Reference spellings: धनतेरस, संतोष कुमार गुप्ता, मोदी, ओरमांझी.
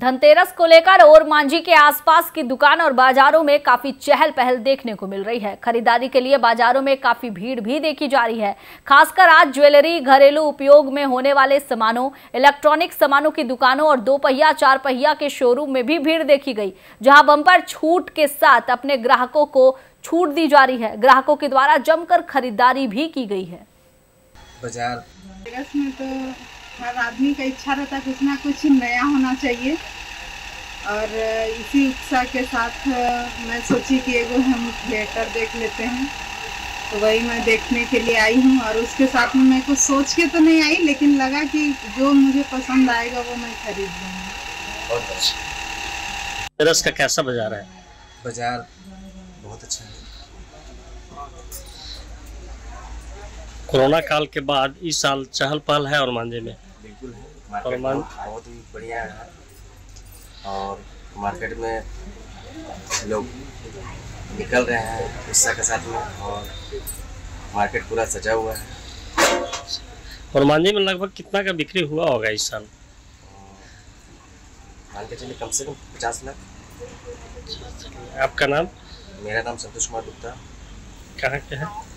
धनतेरस को लेकर ओरमांझी के आसपास की दुकान और बाजारों में काफी चहल पहल देखने को मिल रही है। खरीदारी के लिए बाजारों में काफी भीड़ भी देखी जा रही है। खासकर आज ज्वेलरी, घरेलू उपयोग में होने वाले सामानों, इलेक्ट्रॉनिक सामानों की दुकानों और दोपहिया चारपहिया के शोरूम में भी भीड़ देखी गई, जहां बंपर छूट के साथ अपने ग्राहकों को छूट दी जा रही है। ग्राहकों के द्वारा जमकर खरीदारी भी की गई है। बाजार में तो हर आदमी का इच्छा रहता है कुछ ना कुछ नया होना चाहिए, और इसी उत्साह के साथ मैं सोची कि एगो हम थिएटर देख लेते हैं, तो वही मैं देखने के लिए आई हूँ। और उसके साथ में मैं कुछ सोच के तो नहीं आई, लेकिन लगा कि जो मुझे पसंद आएगा वो मैं खरीद लूँगी। बहुत अच्छा। धनतेरस का कैसा बाजार है? बाजार बहुत अच्छा है। कोरोना काल के बाद इस साल चहल पहल है ओरमांझी में। बिल्कुल है, बहुत ही बढ़िया है। और मार्केट में लोग निकल रहे हैं उत्साह के साथ में, और मार्केट पूरा सजा हुआ है। ओरमांझी में लगभग कितना का बिक्री हुआ होगा इस साल? मान के चलिए कम से कम 50 लाख। आपका नाम? मेरा नाम संतोष कुमार गुप्ता। कहाँ के हैं?